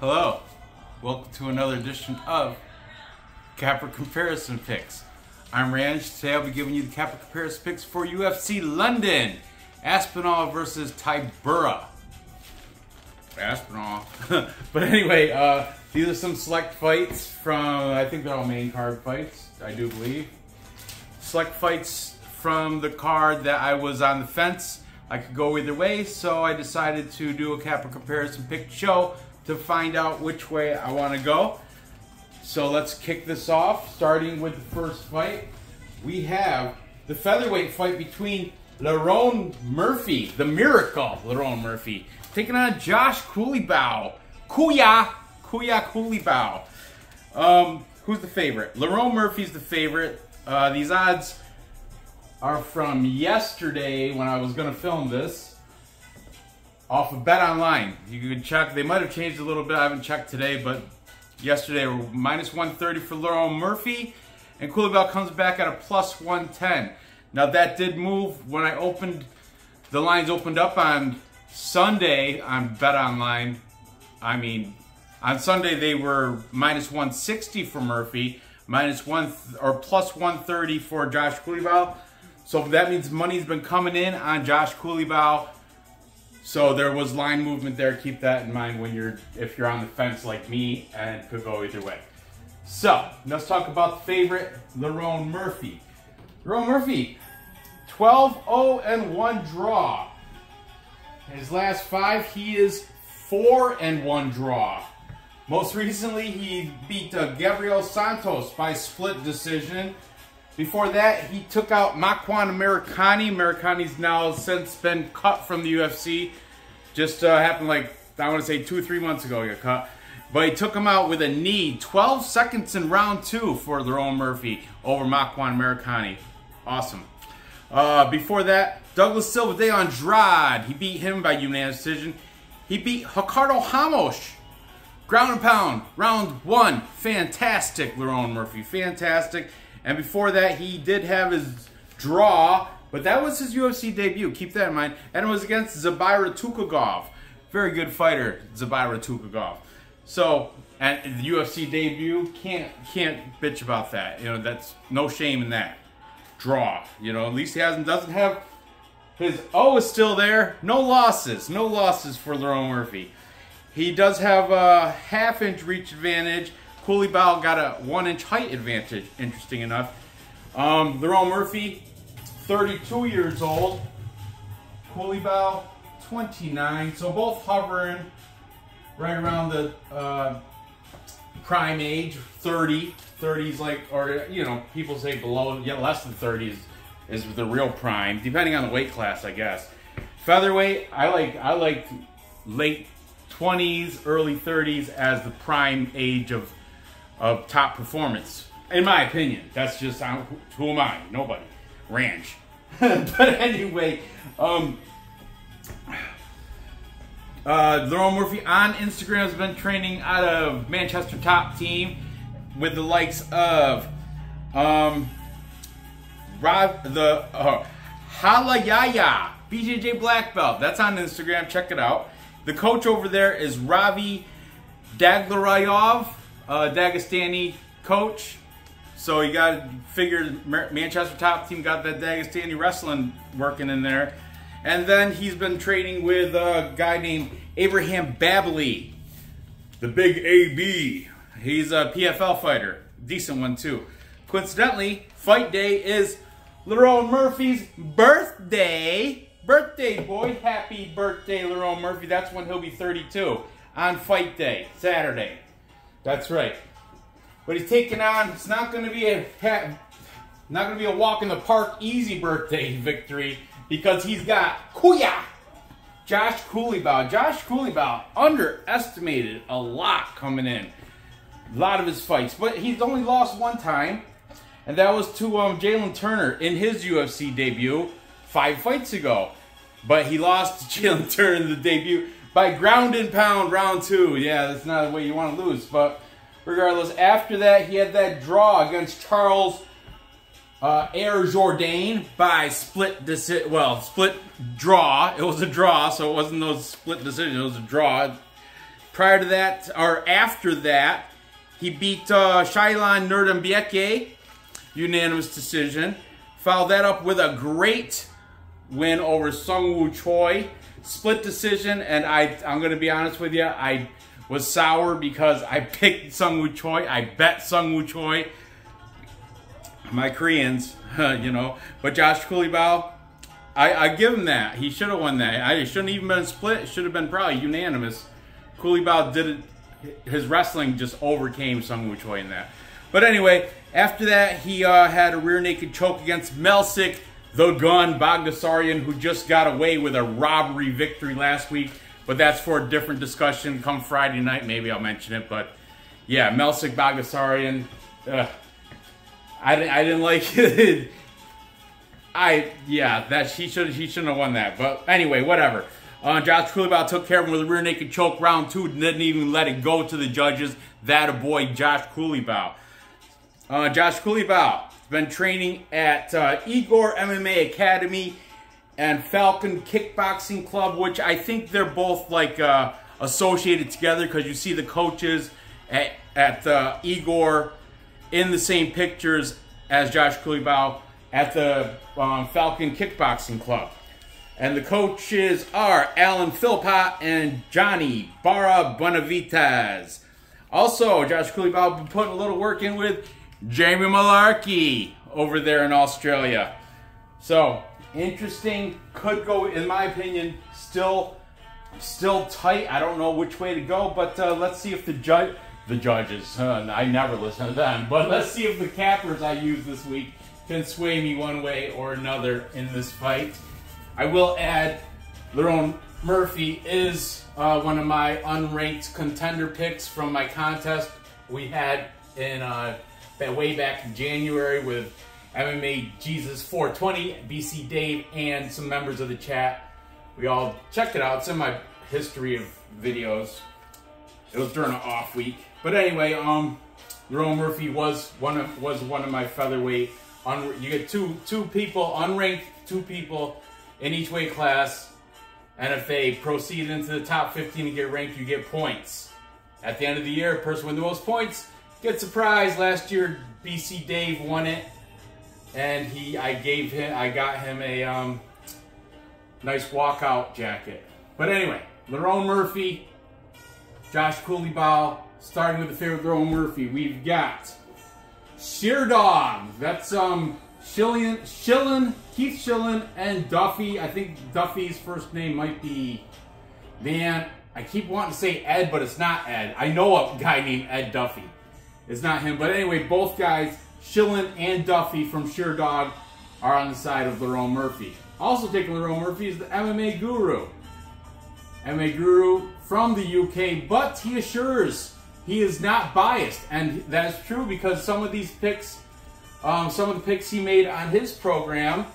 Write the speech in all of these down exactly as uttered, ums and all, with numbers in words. Hello, welcome to another edition of Capper Comparison Picks. I'm Ranj. Today I'll be giving you the Capper Comparison Picks for U F C London. Aspinall versus Tybura. Aspinall. But anyway, uh, these are some select fights from, I think they're all main card fights, I do believe. Select fights from the card that I was on the fence. I could go either way, so I decided to do a Capper Comparison Pick show to find out which way I want to go. So let's kick this off, starting with the first fight. We have the featherweight fight between Lerone Murphy, the miracle Lerone Murphy, taking on Josh Culibao. Kuya, Kuya Culibao. Um, who's the favorite? Lerone Murphy's the favorite. Uh, these odds are from yesterday when I was gonna film this. Off of Bet Online. You can check. They might have changed a little bit. I haven't checked today, but yesterday were minus one thirty for Lerone Murphy, and Culibao comes back at a plus one ten. Now that did move when I opened. The lines opened up on Sunday on Bet Online. I mean, on Sunday they were minus one sixty for Murphy, minus one or plus one thirty for Josh Culibao. So that means money's been coming in on Josh Culibao. So there was line movement there. Keep that in mind when you're, if you're on the fence like me and could go either way. So let's talk about the favorite, Lerone Murphy. Lerone Murphy, twelve oh and one draw. In his last five, he is four and one draw. Most recently, he beat uh, Gabriel Santos by split decision. Before that, he took out Makwan Amirkhani. Amirkhani's now since been cut from the U F C. Just uh, happened like, I want to say two, three months ago he got cut. But he took him out with a knee. twelve seconds in round two for Lerone Murphy over Makwan Amirkhani. Awesome. Uh, before that, Douglas Silva de Andrade. He beat him by unanimous decision. He beat Ricardo Ramos. Ground and pound. Round one. Fantastic, Lerone Murphy. Fantastic. And before that, he did have his draw, but that was his U F C debut. Keep that in mind. And it was against Zabira Tukagov. Very good fighter, Zabira Tukagov. So, and the U F C debut, can't can't bitch about that. You know, that's no shame in that draw. You know, at least he hasn't doesn't have his O is still there. No losses, no losses for Lerone Murphy. He does have a half inch reach advantage. Culibao got a one inch height advantage, interesting enough. Um, Lerone Murphy, thirty-two years old. Culibao, twenty-nine. So both hovering right around the uh, prime age, thirty. thirties like, or, you know, people say below, yeah, less than thirty is, is the real prime, depending on the weight class, I guess. Featherweight, I like, I like late twenties, early thirties as the prime age of of top performance, in my opinion. That's just, I'm, who am I? Nobody. Ranch. But anyway, um, uh, Lerone Murphy on Instagram has been training out of Manchester Top Team with the likes of um, Rob, the uh, Halayaya, B J J Black Belt. That's on Instagram. Check it out. The coach over there is Ravi Daglarayov. Uh, Dagestani coach, so you got to figure Manchester Top Team got that Dagestani wrestling working in there. And then he's been training with a guy named Abraham Babali, the big A B. He's a P F L fighter, decent one too. Coincidentally, fight day is Lerone Murphy's birthday. Birthday boy, happy birthday Lerone Murphy. That's when he'll be thirty-two on fight day, Saturday. That's right. But he's taking on, it's not going to be a not going to be a walk in the park, easy birthday victory, because he's got Kuya, Josh Culibao. Josh Culibao underestimated a lot coming in. A lot of his fights, but he's only lost one time, and that was to um, Jalen Turner in his U F C debut five fights ago. But he lost to Jalen Turner in the debut by ground and pound, round two. Yeah, that's not the way you want to lose. But regardless, after that, he had that draw against Charles uh, Air Jourdain by split decision. Well, split draw. It was a draw, so it wasn't those split decisions. It was a draw. Prior to that, or after that, he beat uh, Shailan Nurdambieke, unanimous decision. Followed that up with a great win over Seungwoo Choi, split decision. And I, I'm going to be honest with you, I was sour because I picked Seungwoo Choi. I bet Seungwoo Choi. My Koreans, you know. But Josh Culibao, I, I give him that. He should have won that. I, it shouldn't even been split. It should have been probably unanimous. Culibao did it. His wrestling just overcame Seungwoo Choi in that. But anyway, after that, he uh, had a rear naked choke against Melsik, the Gun Baghdasaryan, who just got away with a robbery victory last week. But that's for a different discussion. Come Friday night, maybe I'll mention it. But yeah, Melsik Baghdasaryan. Uh, I, I didn't like it. I yeah, that he should he shouldn't have won that. But anyway, whatever. Uh, Josh Culibao took care of him with a rear naked choke round two. Didn't even let it go to the judges. That a boy, Josh Culibao. Uh, Josh Culibao has been training at uh, Igor M M A Academy and Falcon Kickboxing Club, which I think they're both like uh, associated together because you see the coaches at, at uh, Igor in the same pictures as Josh Culibao at the um, Falcon Kickboxing Club. And the coaches are Alan Philpott and Johnny Barra Bonavitas. Also, Josh Culibao been putting a little work in with Jamie Mullarkey over there in Australia. So, interesting. Could go, in my opinion, still, still tight. I don't know which way to go, but uh, let's see if the judge, the judges, uh, I never listen to them, but let's see if the cappers I use this week can sway me one way or another in this fight. I will add, Lerone Murphy is uh, one of my unranked contender picks from my contest we had in uh, way back in January with M M A Jesus four twenty, B C Dave, and some members of the chat. We all checked it out. It's in my history of videos. It was during an off week, but anyway, um, Lerone Murphy was one of was one of my featherweight. Un you get two two people unranked, two people in each weight class, and if they proceed into the top fifteen and get ranked, you get points. At the end of the year, a person with the most points gets a prize. Last year, B C Dave won it, and he, I gave him, I got him a um, nice walkout jacket. But anyway, Lerone Murphy, Josh Culibao, starting with the favorite Lerone Murphy. We've got Sherdog. That's um. Shillan, Shillan, Keith Shillan, and Duffy. I think Duffy's first name might be, man, I keep wanting to say Ed, but it's not Ed. I know a guy named Ed Duffy. It's not him. But anyway, both guys, Shillan and Duffy from Sherdog, are on the side of Lerone Murphy. Also taking Lerone Murphy is the M M A Guru. M M A Guru from the U K, but he assures he is not biased. And that is true because some of these picks... Um, some of the picks he made on his program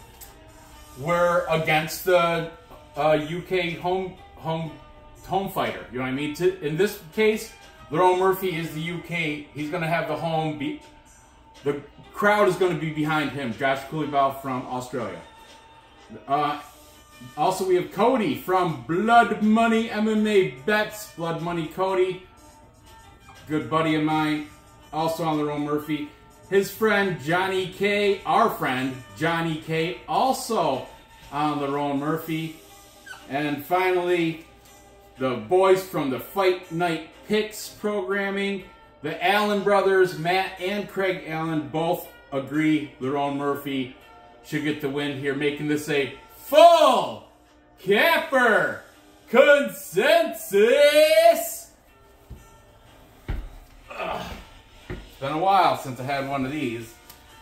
were against the uh, U K home home home fighter. You know what I mean? To, in this case, Lerone Murphy is the U K. He's going to have the home beat. The crowd is going to be behind him. Josh Culibao from Australia. Uh, also, we have Cody from Blood Money M M A Bets. Blood Money Cody, good buddy of mine, also on Lerone Murphy. His friend Johnny K, our friend Johnny K, also on Lerone Murphy. And finally, the boys from the Fight Night Picks programming, the Allen brothers, Matt and Craig Allen, both agree Lerone Murphy should get the win here, making this a full capper consensus. Ugh. Been a while since I had one of these,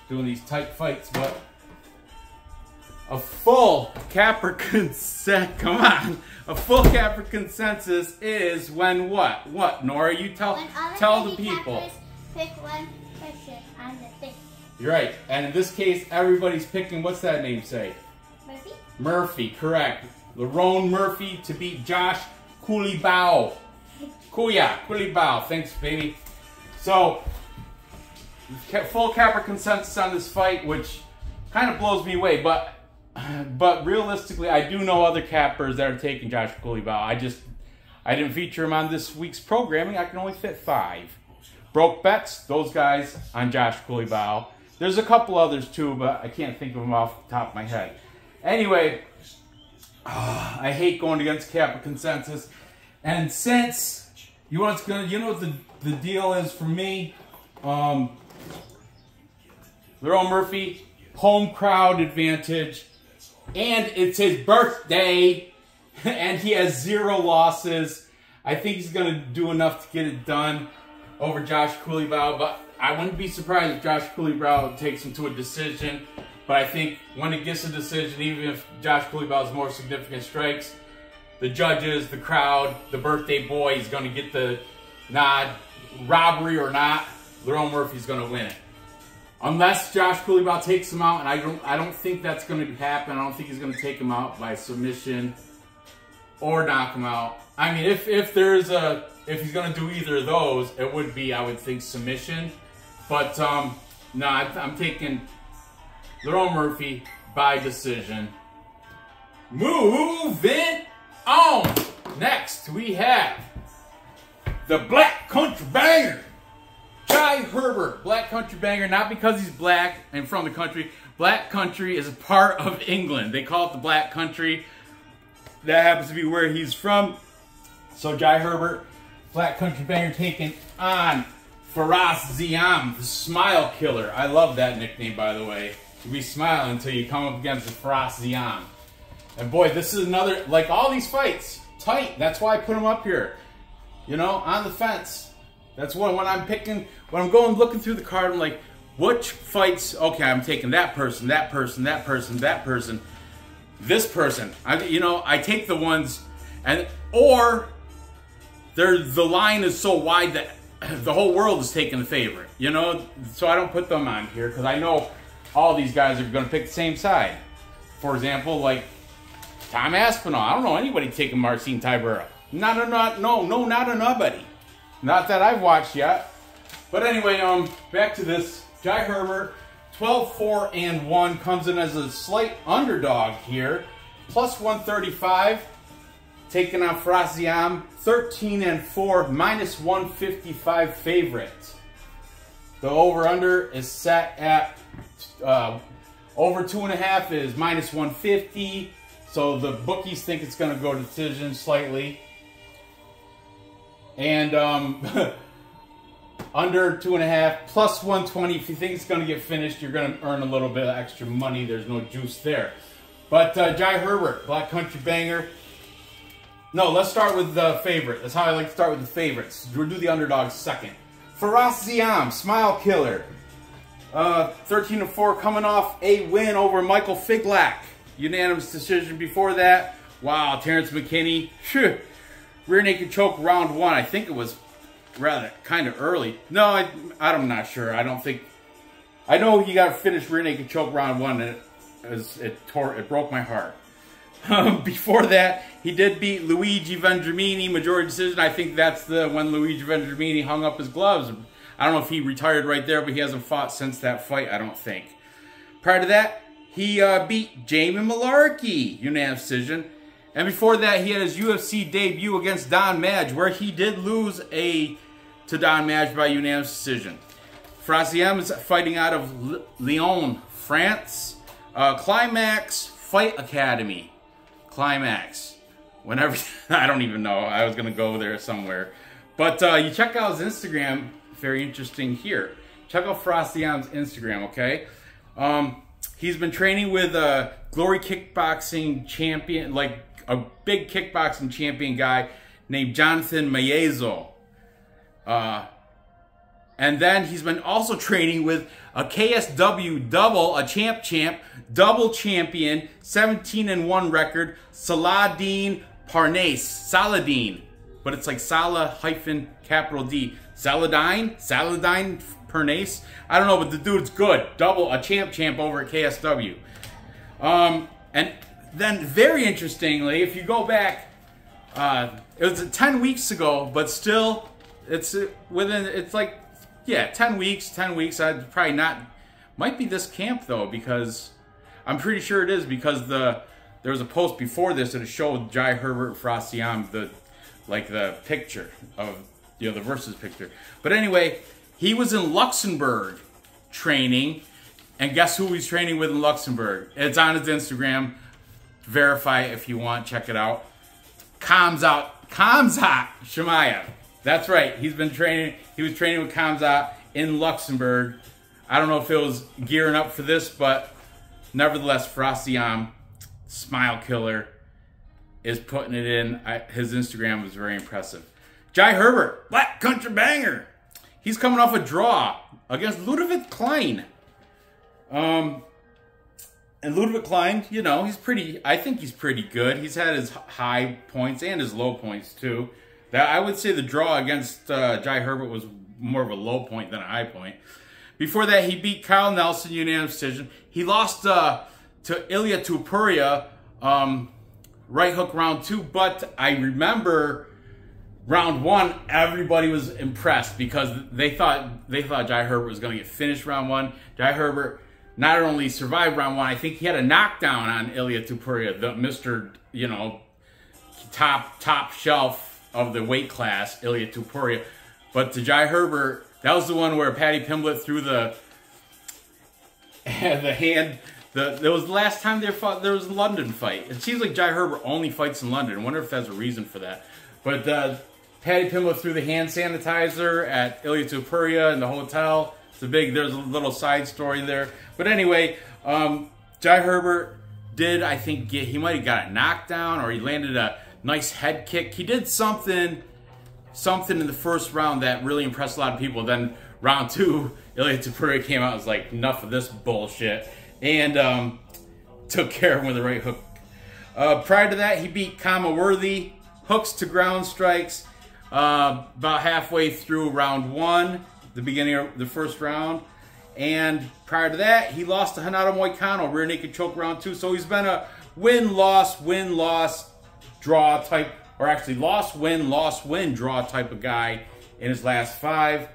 doing these tight fights, but a full capper consent. Come on, a full capper consensus is when what? What, Nora? You tell when tell the people. Pick one person on the thing. You're right, and in this case, everybody's picking. What's that name say? Murphy. Murphy, correct. Lerone Murphy to beat Josh Culibao. Kuya Culibao. Thanks, baby. So. Full capper consensus on this fight, which kind of blows me away, but but realistically, I do know other cappers that are taking Josh Culibao. I just I didn't feature him on this week's programming. I can only fit five. Broke Bets, those guys on Josh Culibao. There's a couple others too, but I can't think of them off the top of my head. Anyway, oh, I hate going against Kappa Consensus. And since, you know what's gonna, you know what the, the deal is for me? Um, Lerone Murphy, home crowd advantage, and it's his birthday, and he has zero losses. I think he's going to do enough to get it done over Josh Culibao, but I wouldn't be surprised if Josh Culibao takes him to a decision. But I think when it gets a decision, even if Josh Culibao has more significant strikes, the judges, the crowd, the birthday boy is going to get the nod. Robbery or not, Lerone Murphy's going to win it. Unless Josh Culibao takes him out, and I don't, I don't think that's going to happen. I don't think he's going to take him out by submission or knock him out. I mean, if if there's a, if he's going to do either of those, it would be, I would think, submission. But um, no, nah, I'm taking Lerone Murphy by decision. Moving on. Next, we have the Black Country Banger. Jai Herbert, Black Country Banger, not because he's black and from the country. Black Country is a part of England. They call it the Black Country. That happens to be where he's from. So Jai Herbert, Black Country Banger, taking on Fares Ziam, the Smile Killer. I love that nickname, by the way. You be smiling until you come up against the Fares Ziam. And boy, this is another, like all these fights, tight. That's why I put him up here. You know, on the fence. That's what, when I'm picking, when I'm going looking through the card, I'm like, which fights, okay, I'm taking that person, that person, that person, that person, this person. I, you know, I take the ones, and or they're, the line is so wide that the whole world is taking the favorite, you know? So I don't put them on here because I know all these guys are going to pick the same side. For example, like Tom Aspinall. I don't know anybody taking Marcin Tybura. Not a, not, no, no, not a nobody. Not that I've watched yet. But anyway, um, back to this. Jai Herbert, twelve four and one, comes in as a slight underdog here. Plus one thirty-five, taking on Fares Ziam, thirteen and four, minus one fifty-five favorite. The over-under is set at, uh, over two and a half is minus one fifty. So the bookies think it's going to go to decision slightly. And um, under two and a half, plus one twenty. If you think it's going to get finished, you're going to earn a little bit of extra money. There's no juice there. But uh, Jai Herbert, Black Country Banger. No, let's start with the favorite. That's how I like to start with the favorites. We'll do the underdogs second. Fares Ziam, Smile Killer. Uh, thirteen and four, coming off a win over Michael Figlack. Unanimous decision before that. Wow, Terrence McKinney. Phew. Rear naked choke round one. I think it was rather kind of early. No, I, I'm not sure. I don't think. I know he got finished rear naked choke round one, and it, was, it tore. It broke my heart. Um, before that, he did beat Luigi Vendramini majority decision. I think that's the when Luigi Vendramini hung up his gloves. I don't know if he retired right there, but he hasn't fought since that fight. I don't think. Prior to that, he uh, beat Jamie Mullarkey unanimous decision. And before that, he had his U F C debut against Don Madge, where he did lose a to Don Madge by unanimous decision. Fares Ziam is fighting out of Lyon, France. Uh, Climax Fight Academy. Climax. Whenever, I don't even know. I was going to go there somewhere. But uh, you check out his Instagram. Very interesting here. Check out Fares Ziam's Instagram, okay? Um, he's been training with uh, Glory Kickboxing champion, like, a big kickboxing champion guy named Jonathan Maiezo. Uh, and then he's been also training with a K S W double, a champ champ, double champion, seventeen and one record, Salahdine Parnasse, Saladin. But it's like Salah hyphen capital D. Saladine? Salahdine Parnasse? I don't know, but the dude's good. Double, a champ champ over at K S W. Um, and... Then, very interestingly, if you go back, uh, it was ten weeks ago, but still, it's within, it's like, yeah, ten weeks, ten weeks. I'd probably not, might be this camp, though, because I'm pretty sure it is, because the there was a post before this that showed Jai Herbert Fares Ziam, the like the picture of, you know, the versus picture. But anyway, he was in Luxembourg training, and guess who he's training with in Luxembourg? It's on his Instagram. Verify if you want, check it out. Kamzat, Kamzat Chimaev. That's right, he's been training, he was training with Kamzat in Luxembourg. I don't know if it was gearing up for this, but nevertheless, Fares Ziam, Smile Killer, is putting it in. I, his Instagram was very impressive. Jai Herbert, Black Country Banger. He's coming off a draw against Ludovic Klein. Um, and Ludovic Klein, you know, he's pretty, I think he's pretty good. He's had his high points and his low points too. That, I would say the draw against uh, Jai Herbert was more of a low point than a high point. Before that, he beat Kyle Nelson, unanimous decision. He lost uh, to Ilia Topuria, um, right hook round two, but I remember round one, everybody was impressed because they thought they thought Jai Herbert was going to get finished round one. Jai Herbert not only survived round one, I think he had a knockdown on Ilia Topuria, the Mister, you know, top top shelf of the weight class, Ilia Topuria. But to Jai Herbert, that was the one where Patty Pimblett threw the the hand. The, that was the last time they fought. There was a London fight. It seems like Jai Herbert only fights in London. I wonder if that's a reason for that. But uh, Patty Pimblett threw the hand sanitizer at Ilia Topuria in the hotel. It's a big, there's a little side story there. But anyway, um, Jai Herbert did, I think, get, he might have got a knockdown or he landed a nice head kick. He did something, something in the first round that really impressed a lot of people. Then round two, Ilia Topuria came out and was like, enough of this bullshit. And um, took care of him with the right hook. Uh, prior to that, he beat Kama Worthy. Hooks to ground strikes. Uh, about halfway through round one, the beginning of the first round. And prior to that, he lost to Hanato Moicano, rear naked choke round two. So he's been a win-loss, win-loss, draw type, or actually loss, win, loss, win, draw type of guy in his last five.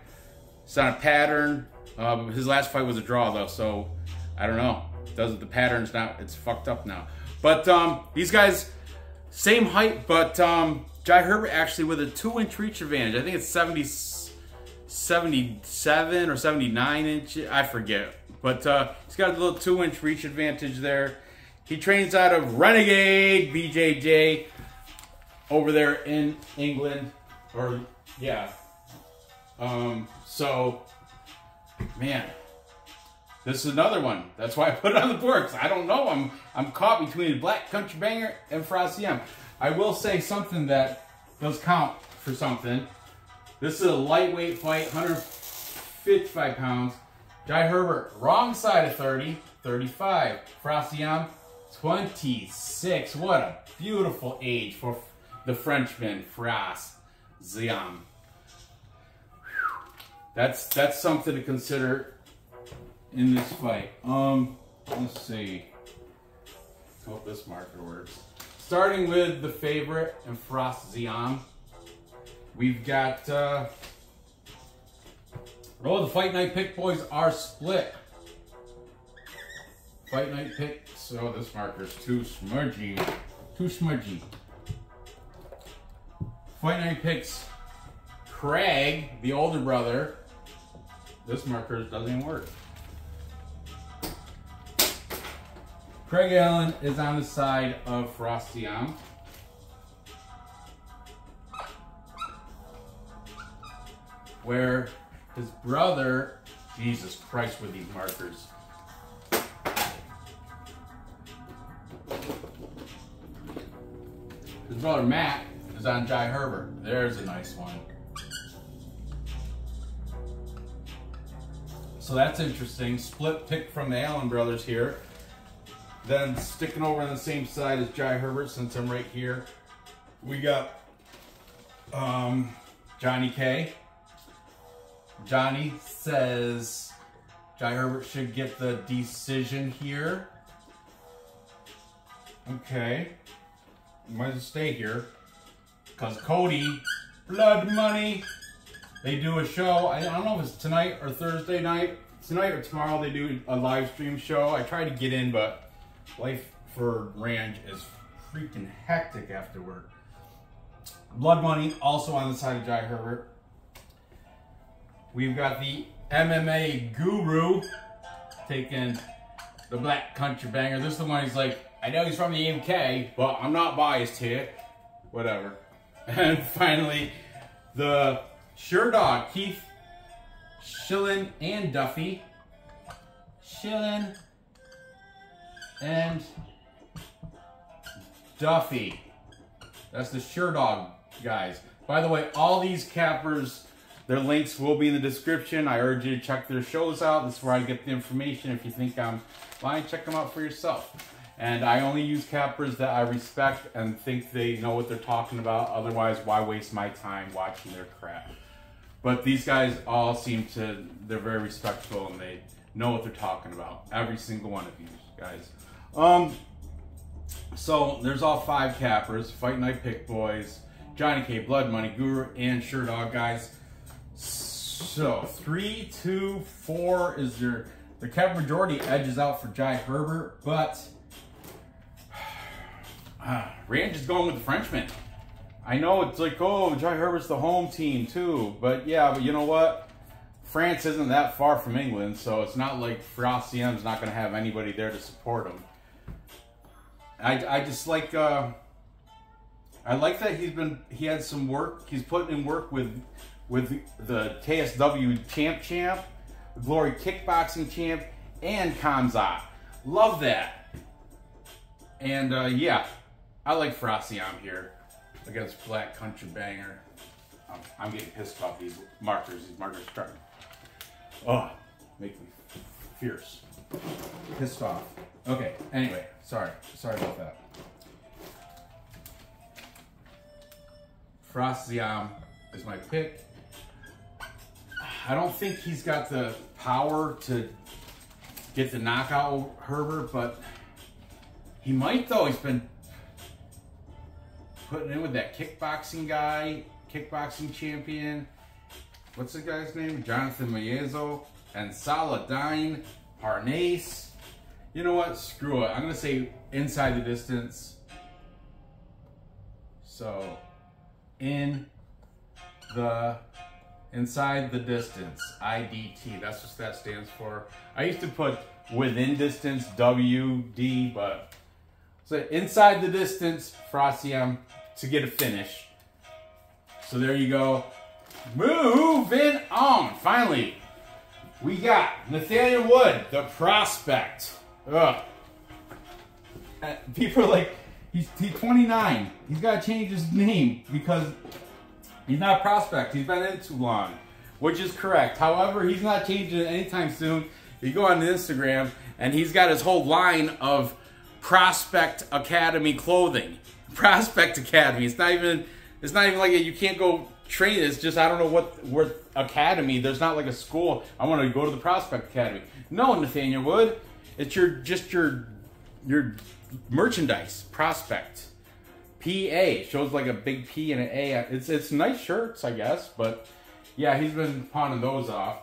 It's not a pattern. Uh, his last fight was a draw though, so I don't know. Does the pattern's not? It's fucked up now. But um, these guys, same height, but um, Jai Herbert actually with a two-inch reach advantage. I think it's seventy, seventy-seven or seventy-nine inch. I forget. But uh, he's got a little two-inch reach advantage there. He trains out of Renegade B J J over there in England, or yeah. Um, so, man. This is another one. That's why I put it on the board. I don't know. I'm I'm caught between a Black Country Banger and Fares Ziam. I will say something that does count for something. This is a lightweight fight, one fifty-five pounds. Jai Herbert, wrong side of thirty, thirty-five. Fares Ziam, twenty-six. What a beautiful age for the Frenchman, Fares Ziam. That's that's something to consider in this fight. Um, let's see. I hope this marker works. Starting with the favorite and Fares Ziam, we've got, uh, oh, the Fight Night Pick boys are split. Fight Night Pick, so this marker's too smudgy. Too smudgy. Fight Night Picks, Craig, the older brother. This marker doesn't work. Craig Allen is on the side of Fares Ziam. Where his brother, Jesus Christ with these markers. His brother Matt is on Jai Herbert. There's a nice one. So that's interesting. Split pick from the Allen brothers here. Then sticking over on the same side as Jai Herbert, since I'm right here, we got um, Johnny K. Johnny says Jai Herbert should get the decision here. Okay, might as well stay here because Cody, Blood Money, they do a show. I don't know if it's tonight or Thursday night. Tonight or tomorrow they do a live stream show. I tried to get in, but life for Ranch is freaking hectic after work. Blood money also on the side of Jai Herbert. We've got the M M A guru taking the black country banger. This is the one he's like, I know he's from the M K, but I'm not biased here. Whatever. And finally, the Sherdog, Keith Shillan and Duffy. Shillan and Duffy. That's the Sherdog guys. By the way, all these cappers, their links will be in the description. I urge you to check their shows out. This is where I get the information. If you think I'm lying, check them out for yourself. And I only use cappers that I respect and think they know what they're talking about. Otherwise, why waste my time watching their crap? But these guys all seem to, they're very respectful and they know what they're talking about. Every single one of you guys. Um, so there's all five cappers. Fight Night Pick Boys, Johnny K, Blood Money, Guru, and Sherdog guys. So three, two, four is your the cap majority edges out for Jai Herbert, but uh, Ranch is going with the Frenchman. I know it's like, oh, Jai Herbert's the home team too, but yeah, but you know what? France isn't that far from England, so it's not like Fares Ziam's not going to have anybody there to support him. I I just like uh, I like that he's been he had some work. He's put in work with. with the K S W Champ Champ, Glory Kickboxing Champ, and Kamzat. Love that. And uh, yeah, I like Fares Ziam here against Black Country Banger. I'm, I'm getting pissed off these markers. These markers starting. Oh, make me fierce. Pissed off. Okay, anyway, sorry. Sorry about that. Fares Ziam is my pick. I don't think he's got the power to get the knockout Herbert, but he might though. He's been putting in with that kickboxing guy, kickboxing champion. What's the guy's name? Jonathan Maiezo and Salahdine Parnasse. You know what? Screw it. I'm going to say inside the distance. So in the... Inside the distance, I D T, that's what that stands for. I used to put within distance, W D, but so inside the distance, Fares Ziam to get a finish. So there you go. Moving on. Finally, we got Nathaniel Wood, the prospect. Ugh. People are like, he's, he's twenty-nine. He's got to change his name because... he's not a prospect. He's been in too long, which is correct. However, he's not changing it anytime soon. You go on Instagram, and he's got his whole line of Prospect Academy clothing. Prospect Academy. It's not even. It's not even like a, you can't go train. It's just I don't know what word academy. There's not like a school. I want to go to the Prospect Academy. No, Nathaniel Wood. It's your just your your merchandise. Prospect. P A shows like a big P and an A. It's it's nice shirts, I guess, but yeah, he's been pawning those off.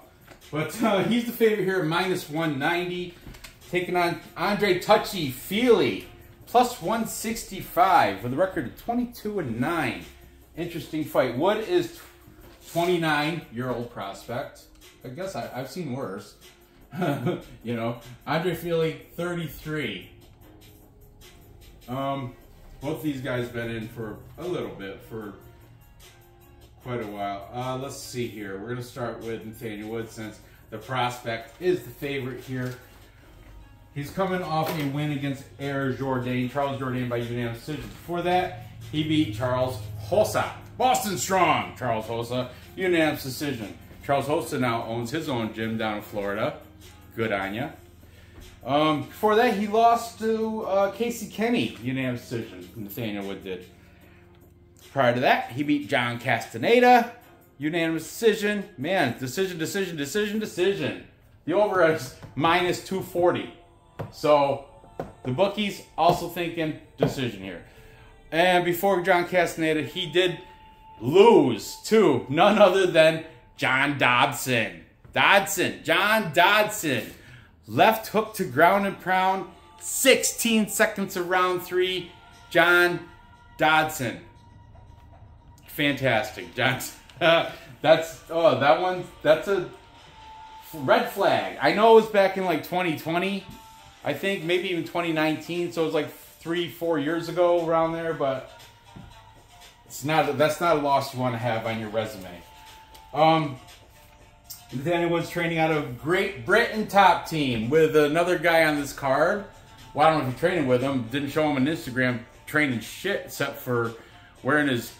But uh, he's the favorite here, minus one ninety, taking on Andre Touchy Fili, plus one sixty-five with a record of twenty-two and nine. Interesting fight. Wood is twenty-nine-year-old prospect. I guess I, I've seen worse. You know, Andre Fili, thirty-three. Um. Both these guys been in for a little bit, for quite a while. Uh, let's see here. We're going to start with Nathaniel Wood since the prospect is the favorite here. He's coming off a win against Air Jourdain, Charles Jourdain by unanimous decision. Before that, he beat Charles Hossa. Boston Strong, Charles Hossa, unanimous decision. Charles Hossa now owns his own gym down in Florida. Good on ya. Um, before that, he lost to uh, Casey Kenny, unanimous decision, Nathaniel Wood did. Prior to that, he beat John Castaneda, unanimous decision. Man, decision, decision, decision, decision. The over is minus two forty. So, the bookies also thinking decision here. And before John Castaneda, he did lose to none other than John Dodson. Dodson, John Dodson. Left hook to ground and pound, sixteen seconds of round three, John Dodson. Fantastic, Jackson. That's, oh, that one, that's a red flag. I know it was back in like twenty twenty, I think, maybe even twenty nineteen, so it was like three, four years ago around there, but it's not, that's not a loss you want to have on your resume. Um, Nathaniel Wood's training out of Great Britain Top Team with another guy on this card. Well, I don't know if you're training with him. Didn't show him on Instagram training shit except for wearing his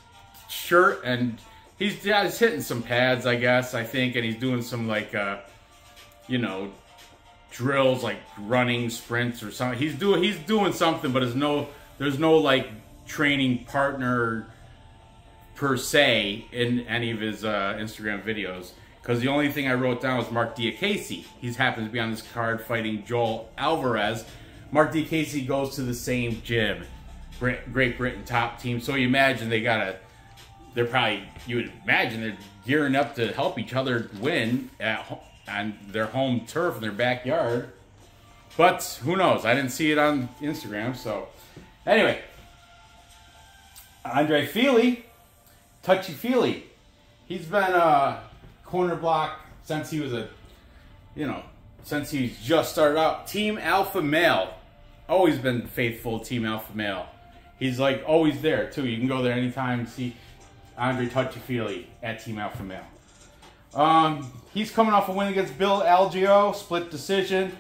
shirt, and he's, yeah, he's hitting some pads, I guess, I think, and he's doing some like, uh, you know, drills like running sprints or something. He's doing he's doing something, but there's no there's no like training partner per se in any of his uh, Instagram videos. Because the only thing I wrote down was Mark Diacasey. He's happens to be on this card fighting Joel Alvarez. Mark Diacasey goes to the same gym, Great Britain Top Team. So you imagine they got a, they're probably, you would imagine they're gearing up to help each other win at on their home turf in their backyard. But who knows? I didn't see it on Instagram. So anyway, Andre Fili, Touchy Fili. He's been uh corner block since he was a, you know, since he's just started out. Team Alpha Male, always been faithful. Team Alpha Male, he's like always there too. You can go there anytime and see Andre Fili at Team Alpha Male. Um, he's coming off a win against Bill Algeo, split decision.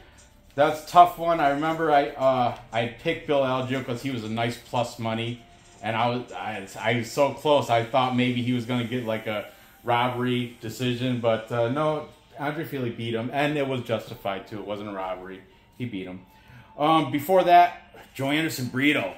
That's a tough one. I remember I uh, I picked Bill Algeo because he was a nice plus money, and I was I, I was so close. I thought maybe he was going to get like a robbery decision, but uh, no, Andre Fili beat him, and it was justified too. It wasn't a robbery. He beat him. Um, before that, Joanderson Brito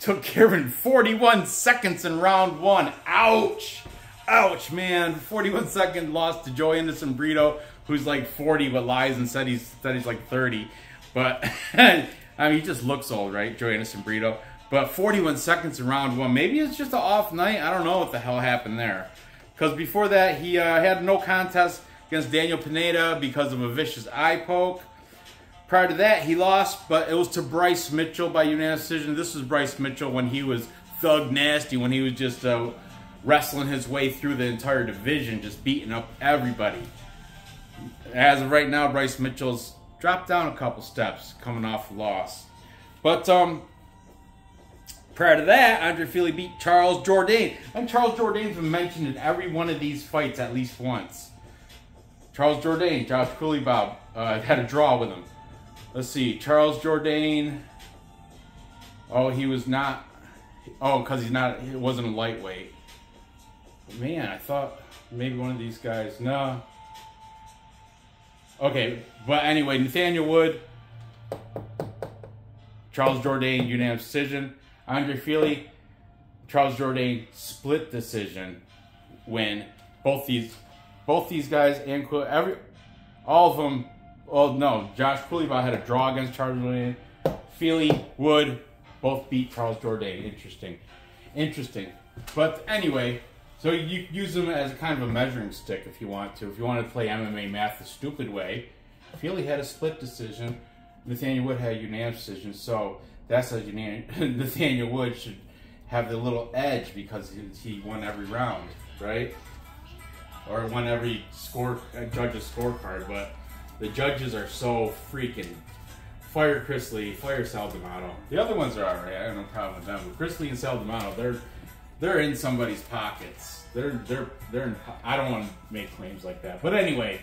took care of in forty-one seconds in round one. Ouch! Ouch, man. forty-one second loss to Joanderson Brito, who's like forty but lies and said he's, said he's like thirty. But, I mean, he just looks old, right? Joanderson Brito. But forty-one seconds in round one. Maybe it's just an off night. I don't know what the hell happened there. Because before that, he uh, had no contest against Daniel Pineda because of a vicious eye poke. Prior to that, he lost, but it was to Bryce Mitchell by unanimous decision. This was Bryce Mitchell when he was thug nasty, when he was just uh, wrestling his way through the entire division, just beating up everybody. As of right now, Bryce Mitchell's dropped down a couple steps, coming off a loss. But um, prior to that, Andre Fili beat Charles Jourdain. And Charles Jourdain's been mentioned in every one of these fights at least once. Charles Jourdain, Josh Culibao, uh, had a draw with him. Let's see, Charles Jourdain. Oh, he was not. Oh, because he's not. It wasn't a lightweight. Man, I thought maybe one of these guys. No. Okay, but anyway, Nathaniel Wood, Charles Jourdain, unanimous decision. Andre Fili, Charles Jourdain, split decision win. Both these, both these guys and every, all of them. Oh no, Josh Culibao had a draw against Charles Jourdain. Fili, Wood, both beat Charles Jourdain. Interesting. Interesting. But anyway, so you use them as kind of a measuring stick if you want to. If you want to play M M A math the stupid way, Fili had a split decision. Nathaniel Wood had a unanimous decision. So that's a unanimous. Nathaniel Wood should have the little edge because he won every round, right? Or won every score, judge's scorecard, but the judges are so freaking fire Chrisley, fire Saldonado. The other ones are alright. I have no problem with them. But Chrisley and Saldonado, they're they're in somebody's pockets. They're they're they're. In, I don't want to make claims like that. But anyway,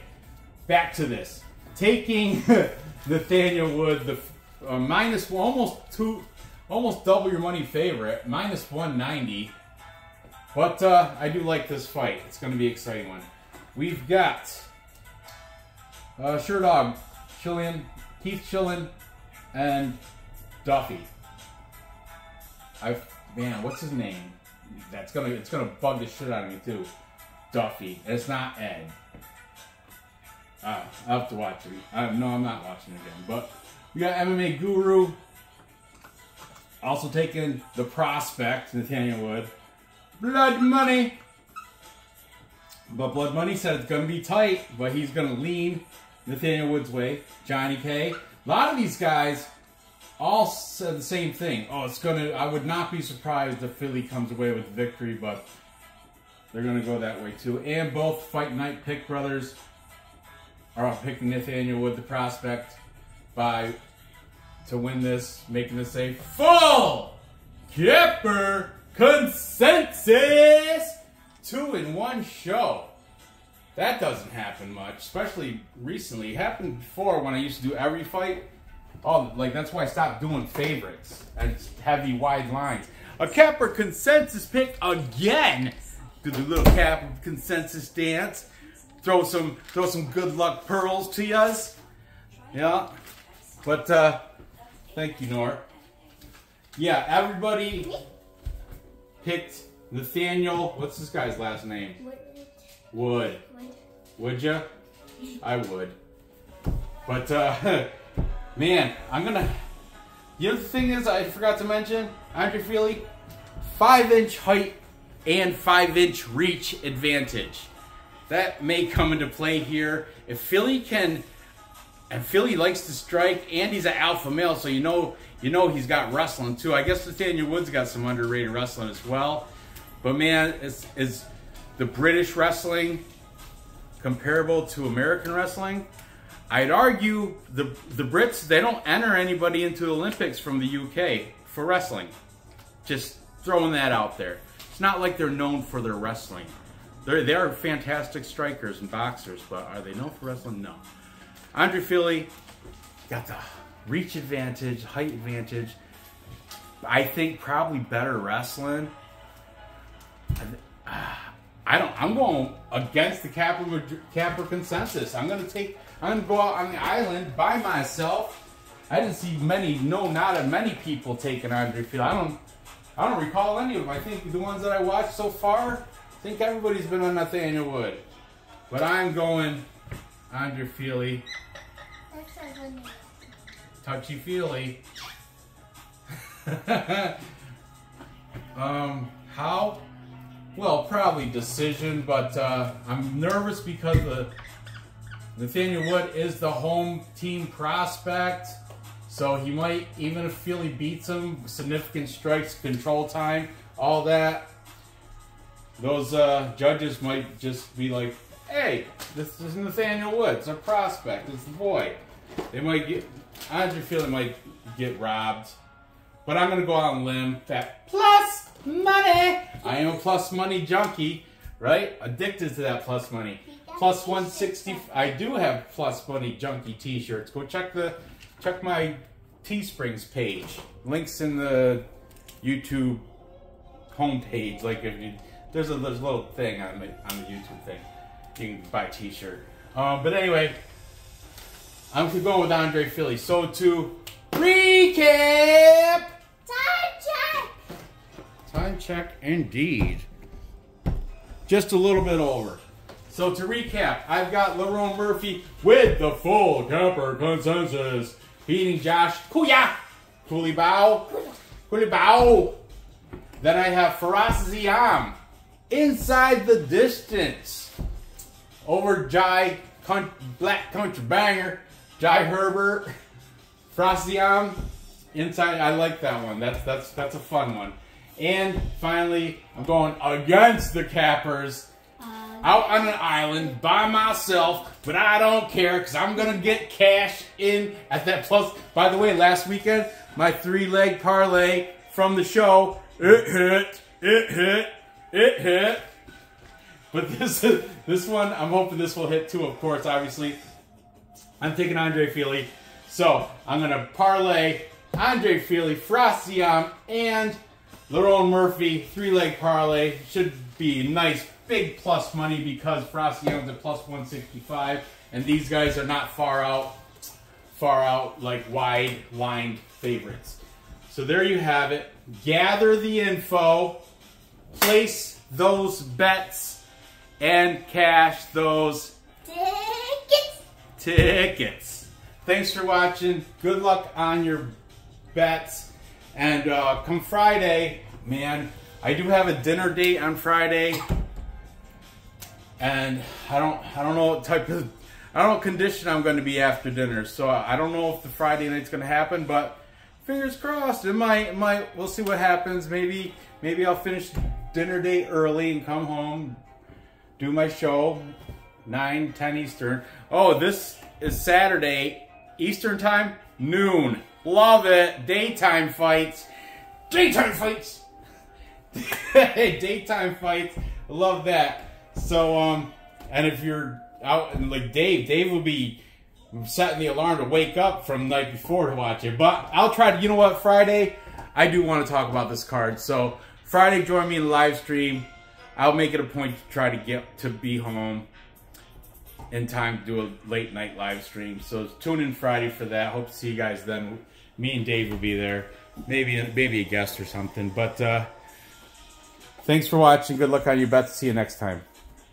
back to this. Taking Nathaniel Wood, the uh, minus one, almost two, almost double your money favorite, minus one ninety. But uh, I do like this fight. It's going to be an exciting one. We've got. Uh, Sherdog, Shillan, Keith Shillan, and Duffy. I man, what's his name? That's gonna it's gonna bug the shit out of me too. Duffy. It's not Ed. Uh, I'll have to watch it. Uh, no, I'm not watching it again. But we got M M A Guru. Also taking the prospect, Nathaniel Wood. Blood Money. But Blood Money said it's gonna be tight, but he's gonna lean Nathaniel Wood's way. Johnny K. A lot of these guys all said the same thing. Oh, it's gonna. I would not be surprised if Fili comes away with victory, but They're going to go that way too. And both Fight Night Pick brothers are picking Nathaniel Wood, the prospect, by to win this, making this a full Capper consensus two in one show. That doesn't happen much, especially recently. It happened before when I used to do every fight. Oh, like that's why I stopped doing favorites and heavy wide lines. A Capper consensus pick again. Do the little Capper consensus dance. Throw some, throw some good luck pearls to yuz. Yeah, but uh, thank you, Nort. Yeah, everybody picked Nathaniel. What's this guy's last name? Wood. Would ya? I would. But uh, man, I'm gonna. The other thing is, I forgot to mention, Andre Fili, five inch height and five inch reach advantage. That may come into play here. If Fili can, and Fili likes to strike, and he's an alpha male, so you know you know he's got wrestling too. I guess Nathaniel Wood's got some underrated wrestling as well. But man, is, is the British wrestling comparable to American wrestling? I'd argue the, the Brits, they don't enter anybody into the Olympics from the U K for wrestling. Just throwing that out there. It's not like they're known for their wrestling. They're, they are fantastic strikers and boxers, but are they known for wrestling? No. Andre Fili got the reach advantage, height advantage. I think probably better wrestling. I don't. I'm going against the Capper, Capper consensus. I'm going to take. I'm going to go out on the island by myself. I didn't see many. No, not a many people taking Andre Fili. I don't. I don't recall any of them. I think the ones that I watched so far. I think everybody's been on Nathaniel Wood. But I'm going Andre Fili. Touchy-feely. um, how? Well, probably decision, but uh, I'm nervous because the Nathaniel Wood is the home team prospect. So he might, even if Fili beats him, significant strikes, control time, all that. Those uh, judges might just be like, hey, this is Nathaniel Wood. It's a prospect. It's the boy. They might get, Andre Fili might get robbed. But I'm going to go out on a limb. That plus money. I am a plus money junkie, right? Addicted to that plus money. Plus one sixty. I do have plus money junkie t-shirts. Go check the check my Teesprings page. Links in the YouTube homepage. Like if you... There's a, there's a little thing on the, on the YouTube thing. You can buy a t-shirt. Um, but anyway, I'm going with Andre Fili. So to recap. Time check. Time check indeed. Just a little bit over. So to recap, I've got Lerone Murphy with the full Capper consensus. Beating Josh Kuya. Culibao. Culibao. Then I have Fares Ziam. Inside the distance over Jai Country, Black Country Banger, Jai Herbert, Fares Ziam. Inside, I like that one. That's that's that's a fun one. And finally, I'm going against the Cappers, um, out on an island by myself. But I don't care because I'm gonna get cash in at that plus. By the way, last weekend my three leg parlay from the show it hit. It hit. It hit, but this is, this one, I'm hoping this will hit too, of course, obviously. I'm taking Andre Fili, so I'm going to parlay Andre Fili, Fares Ziam, and Lerone Murphy, three-leg parlay. Should be nice, big plus money because Fares Ziam's at plus one sixty-five, and these guys are not far out, far out, like wide-lined favorites. So there you have it. Gather the info. Place those bets and cash those tickets. Tickets. Thanks for watching. Good luck on your bets. And uh, come Friday, man, I do have a dinner date on Friday. And I don't, I don't know what type of, I don't know what condition I'm going to be after dinner. So I don't know if the Friday night's going to happen, but fingers crossed. It might, it might. We'll see what happens. Maybe, maybe I'll finish dinner date early and come home, do my show, nine, ten Eastern. Oh, this is Saturday, Eastern time, noon. Love it. Daytime fights. Daytime fights. Daytime fights. Love that. So, um, and if you're out, and like Dave, Dave will be setting the alarm to wake up from the night before to watch it. But I'll try to, you know what, Friday, I do want to talk about this card. So, Friday, join me in the live stream. I'll make it a point to try to get to be home in time to do a late night live stream. So tune in Friday for that. Hope to see you guys then. Me and Dave will be there. Maybe, maybe a guest or something. But uh, thanks for watching. Good luck on your bets. See you next time.